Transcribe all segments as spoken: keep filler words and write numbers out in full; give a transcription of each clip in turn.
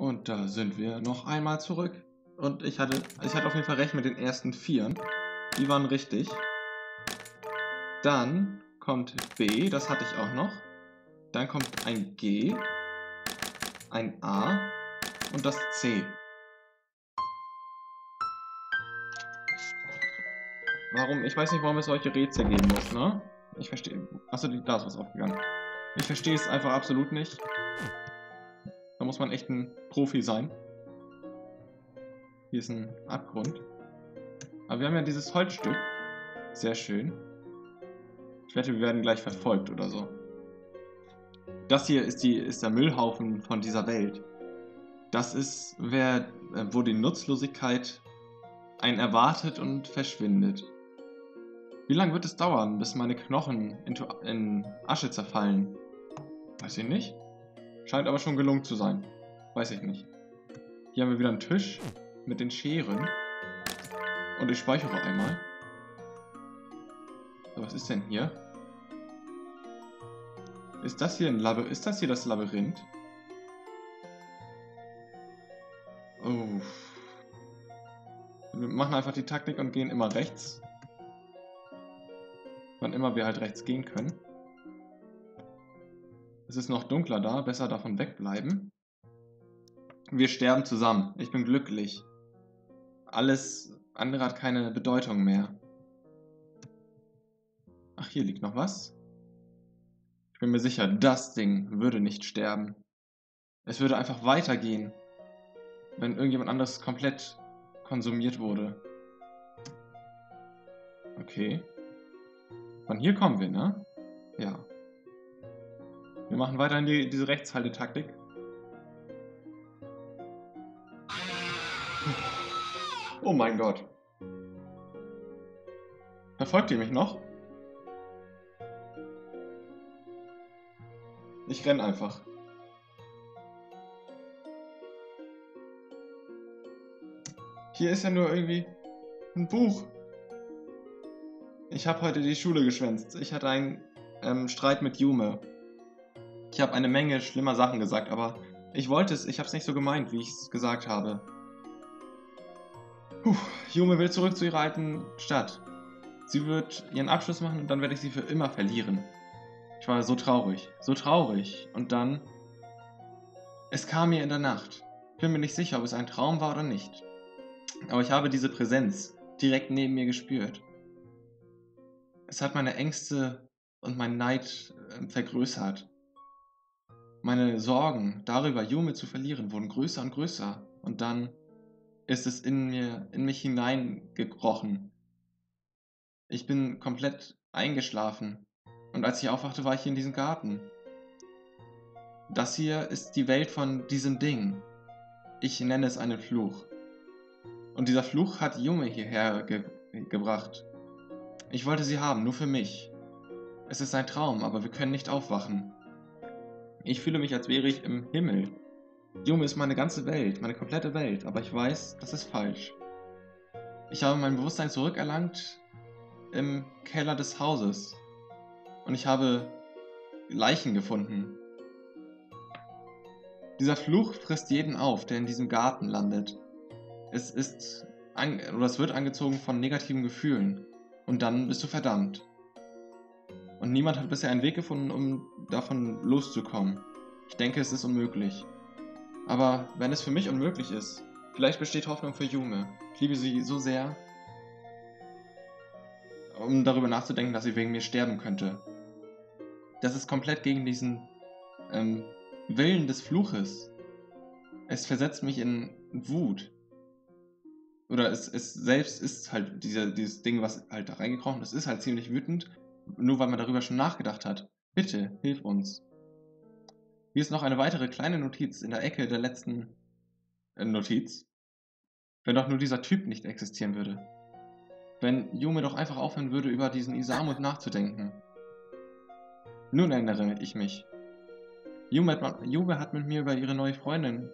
Und da sind wir noch einmal zurück. Und ich hatte, ich hatte auf jeden Fall recht mit den ersten Vieren. Die waren richtig. Dann kommt B, das hatte ich auch noch. Dann kommt ein G, ein A und das C. Warum? Ich weiß nicht, warum es solche Rätsel geben muss, ne? Ich verstehe. Achso, da ist was aufgegangen. Ich verstehe es einfach absolut nicht. Da muss man echt ein Profi sein. Hier ist ein Abgrund. Aber wir haben ja dieses Holzstück. Sehr schön. Ich wette, wir werden gleich verfolgt oder so. Das hier ist, die, ist der Müllhaufen von dieser Welt. Das ist, wer, wo die Nutzlosigkeit einen erwartet und verschwindet. Wie lange wird es dauern, bis meine Knochen in, in Asche zerfallen? Weiß ich nicht. Scheint aber schon gelungen zu sein. Weiß ich nicht. Hier haben wir wieder einen Tisch mit den Scheren. Und ich speichere einmal. So, was ist denn hier? Ist das hier ein Labyrinth? Ist das hier das Labyrinth? Oh. Wir machen einfach die Taktik und gehen immer rechts. Wann immer wir halt rechts gehen können. Es ist noch dunkler da, besser davon wegbleiben. Wir sterben zusammen. Ich bin glücklich. Alles andere hat keine Bedeutung mehr. Ach, hier liegt noch was. Ich bin mir sicher, das Ding würde nicht sterben. Es würde einfach weitergehen, wenn irgendjemand anderes komplett konsumiert wurde. Okay. Von hier kommen wir, ne? Ja. Wir machen weiterhin die, diese Rechtshaltetaktik. Oh mein Gott. Verfolgt ihr mich noch? Ich renn einfach. Hier ist ja nur irgendwie ein Buch. Ich habe heute die Schule geschwänzt. Ich hatte einen ähm, Streit mit Yume. Ich habe eine Menge schlimmer Sachen gesagt, aber ich wollte es. Ich habe es nicht so gemeint, wie ich es gesagt habe. Puh, Yume will zurück zu ihrer alten Stadt. Sie wird ihren Abschluss machen und dann werde ich sie für immer verlieren. Ich war so traurig, so traurig. Und dann... Es kam mir in der Nacht. Ich bin mir nicht sicher, ob es ein Traum war oder nicht. Aber ich habe diese Präsenz direkt neben mir gespürt. Es hat meine Ängste und meinen Neid äh, vergrößert. Meine Sorgen darüber, Yume zu verlieren, wurden größer und größer. Und dann ist es in, mir, in mich hineingekrochen. Ich bin komplett eingeschlafen. Und als ich aufwachte, war ich hier in diesem Garten. Das hier ist die Welt von diesem Ding. Ich nenne es einen Fluch. Und dieser Fluch hat Yume hierher ge gebracht. Ich wollte sie haben, nur für mich. Es ist ein Traum, aber wir können nicht aufwachen. Ich fühle mich, als wäre ich im Himmel. Yume ist meine ganze Welt, meine komplette Welt, aber ich weiß, das ist falsch. Ich habe mein Bewusstsein zurückerlangt im Keller des Hauses. Und ich habe Leichen gefunden. Dieser Fluch frisst jeden auf, der in diesem Garten landet. Es ist oder es wird angezogen von negativen Gefühlen. Und dann bist du verdammt. Und niemand hat bisher einen Weg gefunden, um davon loszukommen. Ich denke, es ist unmöglich. Aber wenn es für mich unmöglich ist, vielleicht besteht Hoffnung für Yume. Ich liebe sie so sehr, um darüber nachzudenken, dass sie wegen mir sterben könnte. Das ist komplett gegen diesen ähm, Willen des Fluches. Es versetzt mich in Wut. Oder es, es selbst ist halt diese, dieses Ding, was halt da reingekrochen ist, ist halt ziemlich wütend, nur weil man darüber schon nachgedacht hat. Bitte, hilf uns. Hier ist noch eine weitere kleine Notiz in der Ecke der letzten äh, Notiz. Wenn doch nur dieser Typ nicht existieren würde. Wenn Yume doch einfach aufhören würde, über diesen Isamut nachzudenken. Nun erinnere ich mich. Yume hat, Yume hat mit mir über ihre neue Freundin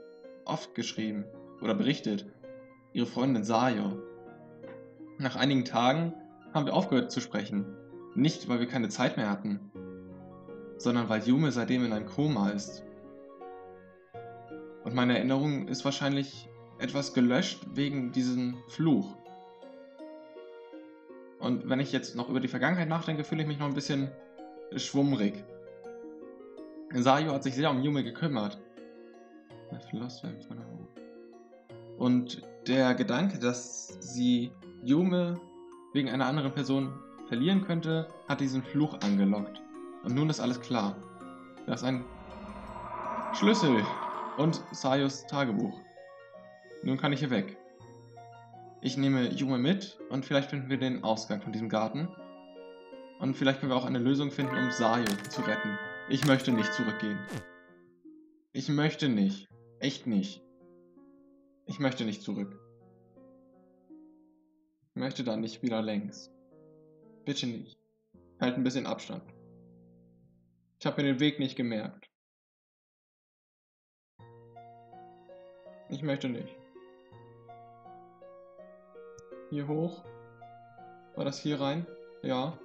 oft geschrieben oder berichtet. Ihre Freundin Sayo. Nach einigen Tagen haben wir aufgehört zu sprechen. Nicht, weil wir keine Zeit mehr hatten, sondern weil Yume seitdem in einem Koma ist. Und meine Erinnerung ist wahrscheinlich etwas gelöscht wegen diesem Fluch. Und wenn ich jetzt noch über die Vergangenheit nachdenke, fühle ich mich noch ein bisschen schwummrig. Sayo hat sich sehr um Yume gekümmert. Und der Gedanke, dass sie Yume wegen einer anderen Person verlieren könnte, hat diesen Fluch angelockt. Und nun ist alles klar. Da ist ein Schlüssel und Sayos Tagebuch. Nun kann ich hier weg. Ich nehme Yume mit und vielleicht finden wir den Ausgang von diesem Garten. Und vielleicht können wir auch eine Lösung finden, um Sayo zu retten. Ich möchte nicht zurückgehen. Ich möchte nicht. Echt nicht. Ich möchte nicht zurück. Ich möchte da nicht wieder längs. Bitte nicht. Halt ein bisschen Abstand. Ich habe mir den Weg nicht gemerkt. Ich möchte nicht. Hier hoch. War das hier rein? Ja.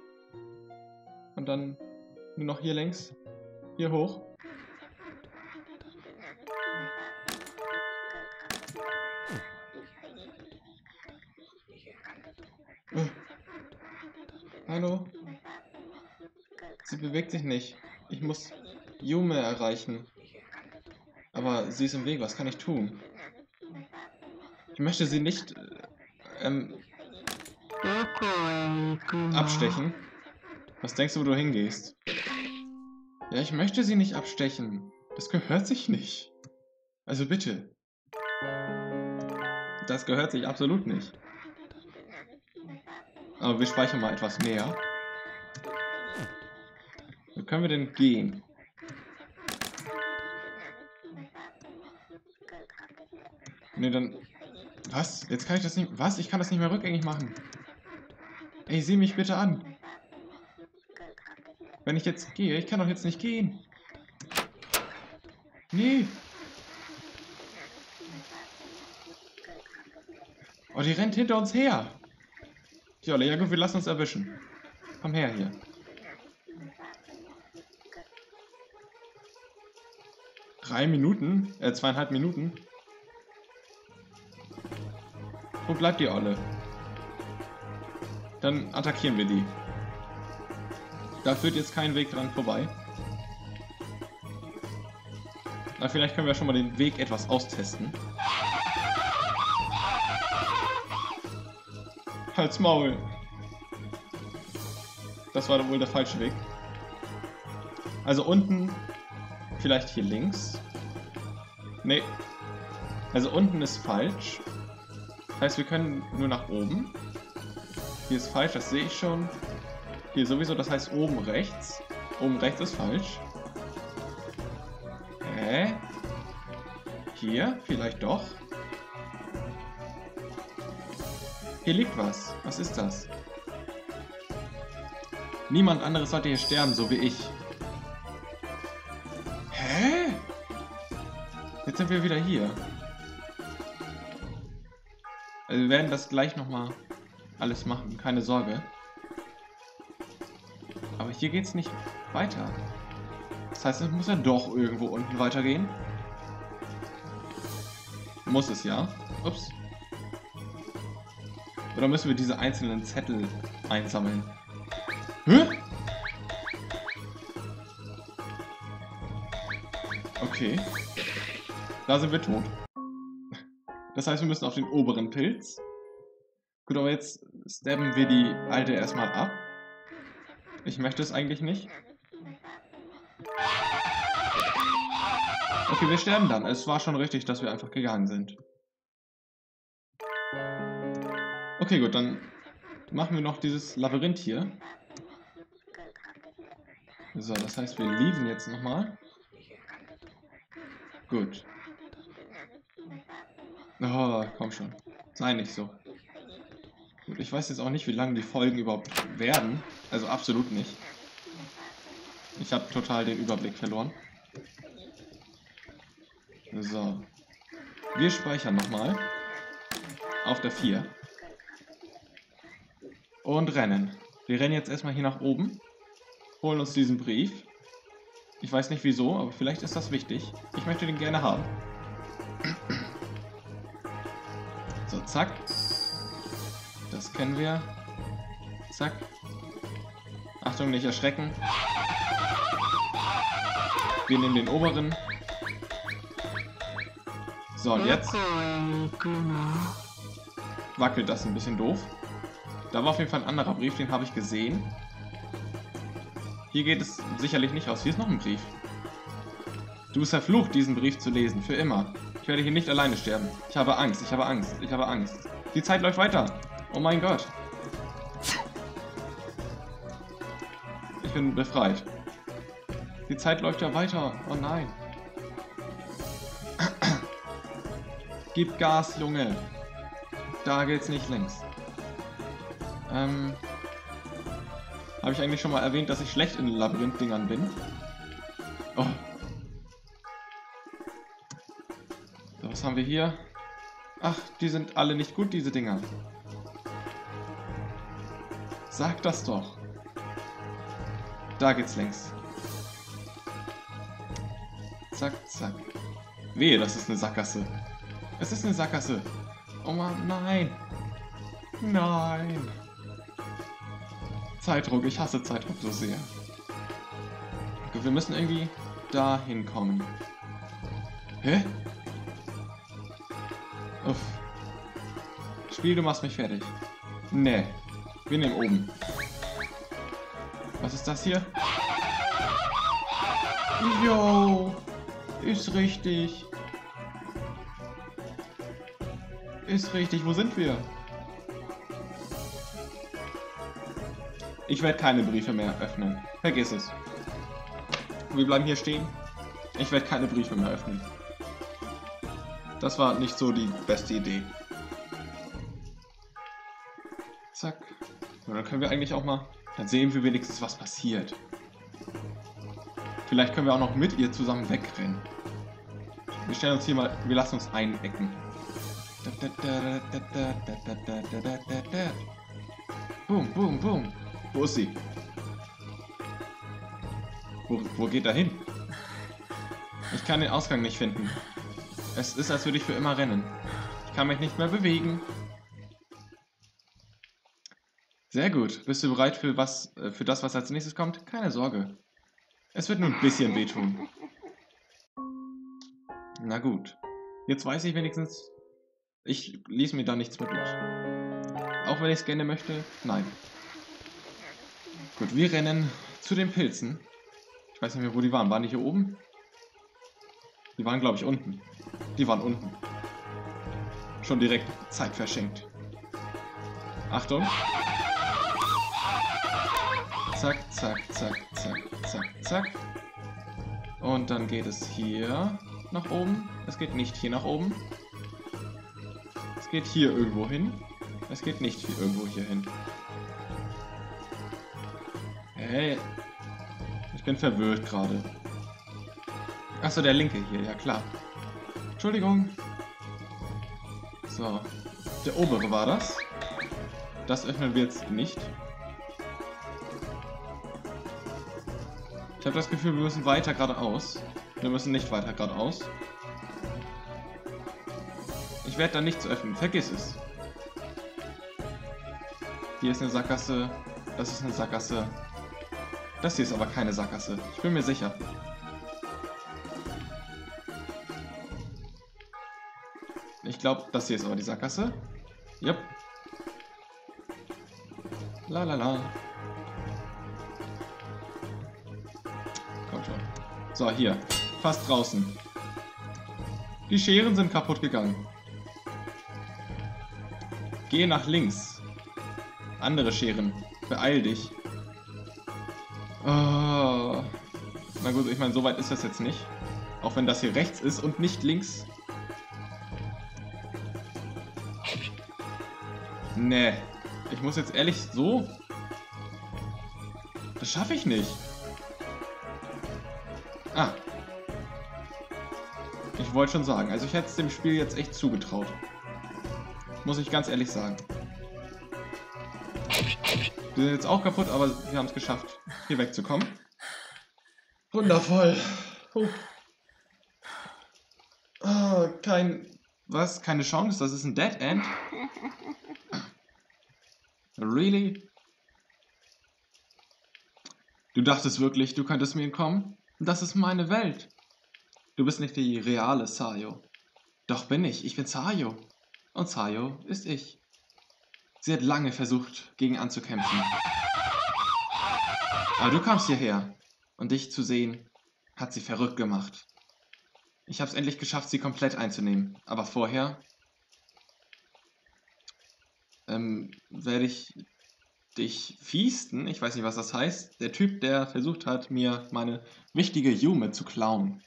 Und dann nur noch hier längs. Hier hoch. Äh. Hallo? Sie bewegt sich nicht. Ich muss Yume erreichen. Aber sie ist im Weg. Was kann ich tun? Ich möchte sie nicht ähm, abstechen. Was denkst du, wo du hingehst? Ja, ich möchte sie nicht abstechen. Das gehört sich nicht. Also bitte. Das gehört sich absolut nicht. Aber wir speichern mal etwas mehr. Wo können wir denn gehen? Ne, dann... Was? Jetzt kann ich das nicht... Was? Ich kann das nicht mehr rückgängig machen. Ey, sieh mich bitte an. Wenn ich jetzt gehe, ich kann doch jetzt nicht gehen. Nee. Oh, die rennt hinter uns her. Jolle, ja gut, wir lassen uns erwischen. Komm her hier. Drei Minuten? Äh, zweieinhalb Minuten? Wo bleibt die Olle? Dann attackieren wir die. Da führt jetzt kein Weg dran vorbei. Na, vielleicht können wir schon mal den Weg etwas austesten. Halt's Maul! Das war wohl der falsche Weg. Also unten, vielleicht hier links. Nee. Also unten ist falsch. Das heißt, wir können nur nach oben. Hier ist falsch, das sehe ich schon. Hier sowieso, das heißt oben rechts. Oben rechts ist falsch. Hä? Hier, vielleicht doch. Hier liegt was. Was ist das? Niemand anderes sollte hier sterben, so wie ich. Hä? Jetzt sind wir wieder hier. Also wir werden das gleich nochmal alles machen, keine Sorge. Aber hier geht's nicht weiter. Das heißt, es muss ja doch irgendwo unten weitergehen. Muss es ja. Ups. Oder müssen wir diese einzelnen Zettel einsammeln? Hä? Okay. Da sind wir tot. Das heißt, wir müssen auf den oberen Pilz. Gut, aber jetzt stabben wir die alte erstmal ab. Ich möchte es eigentlich nicht. Okay, wir sterben dann. Es war schon richtig, dass wir einfach gegangen sind. Okay, gut, dann machen wir noch dieses Labyrinth hier. So, das heißt, wir leaven jetzt nochmal. Gut. Oh, komm schon. Sei nicht so. Gut, ich weiß jetzt auch nicht, wie lange die Folgen überhaupt werden. Also absolut nicht. Ich habe total den Überblick verloren. So. Wir speichern nochmal. Auf der vier. Und rennen. Wir rennen jetzt erstmal hier nach oben. Holen uns diesen Brief. Ich weiß nicht wieso, aber vielleicht ist das wichtig. Ich möchte den gerne haben. So, zack. Das kennen wir. Zack. Achtung, nicht erschrecken. Wir nehmen den oberen. So, und jetzt wackelt das ein bisschen doof. Da war auf jeden Fall ein anderer Brief, den habe ich gesehen. Hier geht es sicherlich nicht raus. Hier ist noch ein Brief. Du bist verflucht, diesen Brief zu lesen. Für immer. Ich werde hier nicht alleine sterben. Ich habe Angst, ich habe Angst, ich habe Angst. Die Zeit läuft weiter. Oh mein Gott. Ich bin befreit. Die Zeit läuft ja weiter. Oh nein. Gib Gas, Junge. Da geht's nicht links. Ähm... Habe ich eigentlich schon mal erwähnt, dass ich schlecht in Labyrinth-Dingern bin? Oh. So, was haben wir hier? Ach, die sind alle nicht gut, diese Dinger. Sag das doch. Da geht's längs. Zack, zack. Wehe, das ist eine Sackgasse. Es ist eine Sackgasse. Oh Mann, nein. Nein. Zeitdruck, ich hasse Zeitdruck so sehr. Gut, wir müssen irgendwie da hinkommen. Hä? Uff. Spiel, du machst mich fertig. Nee. Wir nehmen oben. Was ist das hier? Jo. Ist richtig. Ist richtig. Wo sind wir? Ich werde keine Briefe mehr öffnen. Vergiss es. Wir bleiben hier stehen. Ich werde keine Briefe mehr öffnen. Das war nicht so die beste Idee. Zack. Und dann können wir eigentlich auch mal... Dann sehen wir wenigstens, was passiert. Vielleicht können wir auch noch mit ihr zusammen wegrennen. Wir stellen uns hier mal... Wir lassen uns einecken. Boom, boom, boom. Wo ist sie? Wo, wo geht er hin? Ich kann den Ausgang nicht finden. Es ist, als würde ich für immer rennen. Ich kann mich nicht mehr bewegen. Sehr gut. Bist du bereit für, was, für das, was als nächstes kommt? Keine Sorge. Es wird nur ein bisschen wehtun. Na gut. Jetzt weiß ich wenigstens, ich ließ mir da nichts mit los. Auch wenn ich es gerne möchte? Nein. Gut, wir rennen zu den Pilzen. Ich weiß nicht mehr, wo die waren. Waren die hier oben? Die waren, glaube ich, unten. Die waren unten. Schon direkt Zeit verschenkt. Achtung. Zack, zack, zack, zack, zack, zack. Und dann geht es hier nach oben. Es geht nicht hier nach oben. Es geht hier irgendwo hin. Es geht nicht hier irgendwo hier hin. Hey, ich bin verwirrt gerade. Achso, der linke hier, ja klar. Entschuldigung. So, der obere war das. Das öffnen wir jetzt nicht. Ich habe das Gefühl, wir müssen weiter geradeaus. Wir müssen nicht weiter geradeaus. Ich werde da nichts öffnen, vergiss es. Hier ist eine Sackgasse, das ist eine Sackgasse. Das hier ist aber keine Sackgasse. Ich bin mir sicher. Ich glaube, das hier ist aber die Sackgasse. Jupp. La la la. Komm schon. So, hier. Fast draußen. Die Scheren sind kaputt gegangen. Geh nach links. Andere Scheren. Beeil dich. Oh. Na gut, ich meine, so weit ist das jetzt nicht. Auch wenn das hier rechts ist und nicht links. Nee. Ich muss jetzt ehrlich so... Das schaffe ich nicht. Ah. Ich wollte schon sagen, also ich hätte es dem Spiel jetzt echt zugetraut. Muss ich ganz ehrlich sagen. Wir sind jetzt auch kaputt, aber wir haben es geschafft, hier wegzukommen. Wundervoll. Oh. Oh, kein Was? Keine Chance? Das ist ein Dead End? Really? Du dachtest wirklich, du könntest mir entkommen? Das ist meine Welt. Du bist nicht die reale Sayo. Doch bin ich. Ich bin Sayo. Und Sayo ist ich. Sie hat lange versucht, gegen anzukämpfen. Aber du kamst hierher. Und dich zu sehen, hat sie verrückt gemacht. Ich habe es endlich geschafft, sie komplett einzunehmen. Aber vorher ähm, werde ich dich fiesten. Ich weiß nicht, was das heißt. Der Typ, der versucht hat, mir meine wichtige Yume zu klauen.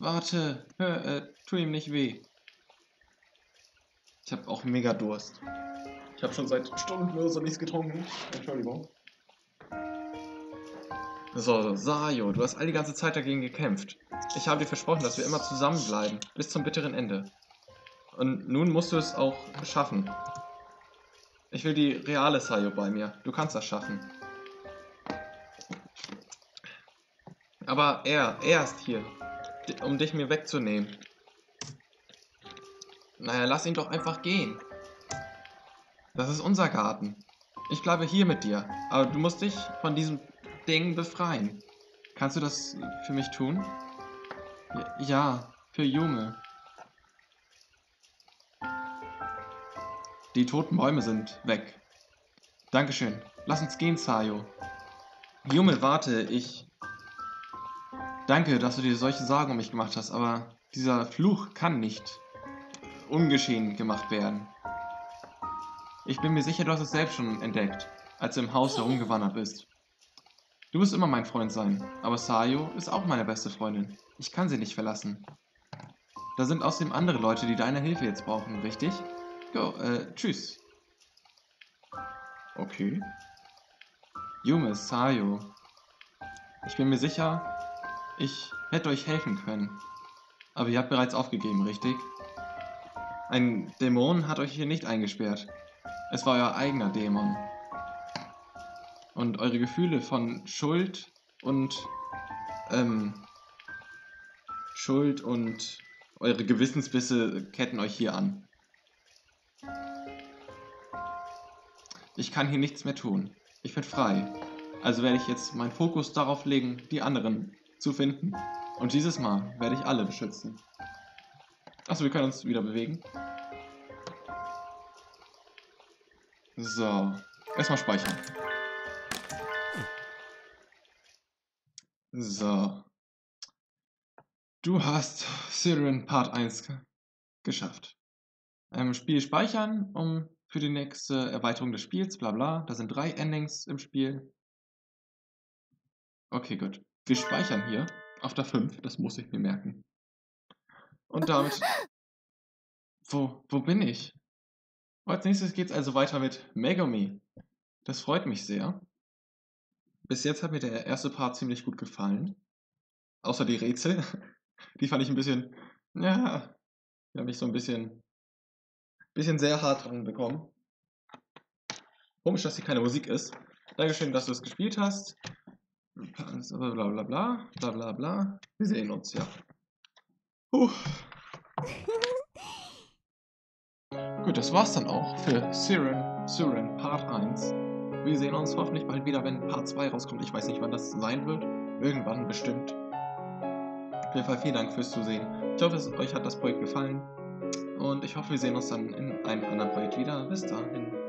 Warte, hör, äh, tu ihm nicht weh. Ich habe auch mega Durst. Ich habe schon seit Stunden los und nichts getrunken. Entschuldigung. So, Sayo, du hast all die ganze Zeit dagegen gekämpft. Ich habe dir versprochen, dass wir immer zusammenbleiben, bis zum bitteren Ende. Und nun musst du es auch schaffen. Ich will die reale Sayo bei mir. Du kannst das schaffen. Aber er, er ist hier, um dich mir wegzunehmen. Naja, lass ihn doch einfach gehen. Das ist unser Garten. Ich bleibe hier mit dir, aber du musst dich von diesem Ding befreien. Kannst du das für mich tun? Ja, für Yume. Die toten Bäume sind weg. Dankeschön. Lass uns gehen, Sayo. Yume, warte, ich... Danke, dass du dir solche Sorgen um mich gemacht hast, aber dieser Fluch kann nicht ungeschehen gemacht werden. Ich bin mir sicher, du hast es selbst schon entdeckt, als du im Haus herumgewandert bist. Du wirst immer mein Freund sein, aber Sayo ist auch meine beste Freundin. Ich kann sie nicht verlassen. Da sind außerdem andere Leute, die deine Hilfe jetzt brauchen, richtig? Go, äh, tschüss. Okay. Yume, Sayo. Ich bin mir sicher, ich hätte euch helfen können. Aber ihr habt bereits aufgegeben, richtig? Ein Dämon hat euch hier nicht eingesperrt. Es war euer eigener Dämon. Und eure Gefühle von Schuld und, ähm, Schuld und eure Gewissensbisse ketten euch hier an. Ich kann hier nichts mehr tun. Ich bin frei. Also werde ich jetzt meinen Fokus darauf legen, die anderen zu finden. Und dieses Mal werde ich alle beschützen. Achso, wir können uns wieder bewegen. So, erstmal speichern. So. Du hast Suiren Part eins geschafft. Ähm, Spiel speichern, um für die nächste Erweiterung des Spiels, bla bla. Da sind drei Endings im Spiel. Okay, gut. Wir speichern hier auf der fünf, das muss ich mir merken. Und damit... Wo, wo bin ich? Als nächstes geht's also weiter mit Megumi. Das freut mich sehr. Bis jetzt hat mir der erste Part ziemlich gut gefallen. Außer die Rätsel. Die fand ich ein bisschen... Ja, die habe ich so ein bisschen... Bisschen sehr hart dran bekommen. Komisch, dass hier keine Musik ist. Dankeschön, dass du es gespielt hast. Blablabla. Blablabla. Bla, bla, bla. Wir sehen uns, ja. Puh. Gut, das war's dann auch für Suiren, Suiren Part eins. Wir sehen uns hoffentlich bald wieder, wenn Part zwei rauskommt. Ich weiß nicht, wann das sein wird. Irgendwann bestimmt. Auf jeden Fall vielen Dank fürs Zusehen. Ich hoffe, es euch hat das Projekt gefallen. Und ich hoffe, wir sehen uns dann in einem anderen Projekt wieder. Bis dahin.